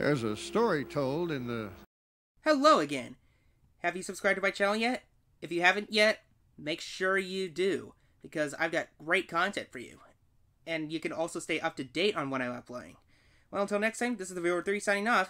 There's a story told in the... Hello again! Have you subscribed to my channel yet? If you haven't yet, make sure you do, because I've got great content for you. And you can also stay up to date on what I'm uploading. Well, until next time, this is TheVideoLover3 signing off.